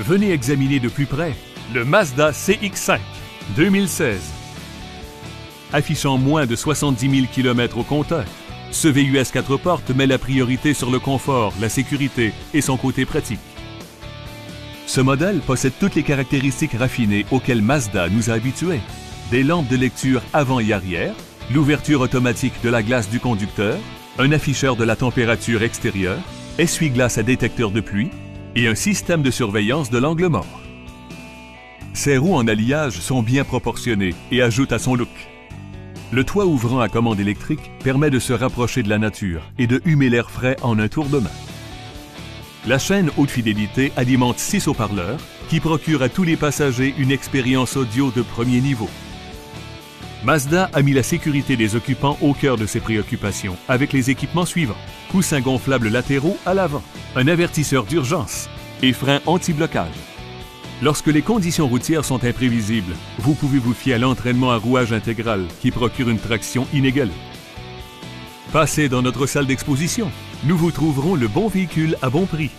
Venez examiner de plus près le Mazda CX-5 2016. Affichant moins de 70 000 km au compteur, ce VUS 4 portes met la priorité sur le confort, la sécurité et son côté pratique. Ce modèle possède toutes les caractéristiques raffinées auxquelles Mazda nous a habitués. Des lampes de lecture avant et arrière, l'ouverture automatique de la glace du conducteur, un afficheur de la température extérieure, essuie-glace à détecteur de pluie et un système de surveillance de l'angle mort. Ses roues en alliage sont bien proportionnées et ajoutent à son look. Le toit ouvrant à commande électrique permet de se rapprocher de la nature et de humer l'air frais en un tour de main. La chaîne haute fidélité alimente 6 haut-parleurs qui procurent à tous les passagers une expérience audio de premier niveau. Mazda a mis la sécurité des occupants au cœur de ses préoccupations avec les équipements suivants: coussins gonflables latéraux à l'avant, un avertisseur d'urgence et frein anti-blocage. Lorsque les conditions routières sont imprévisibles, vous pouvez vous fier à l'entraînement à rouage intégral qui procure une traction inégalée. Passez dans notre salle d'exposition, nous vous trouverons le bon véhicule à bon prix.